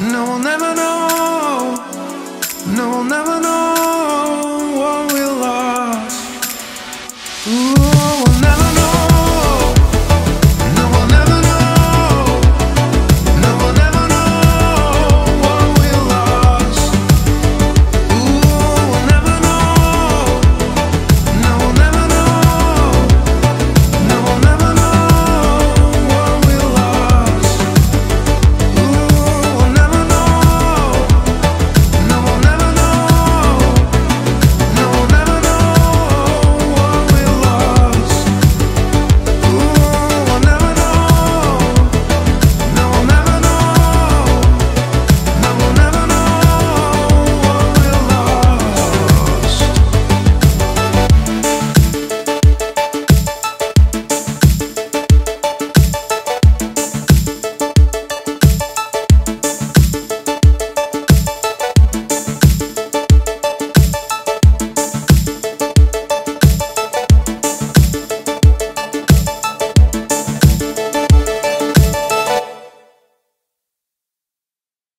No, we'll never know. No, we'll never know.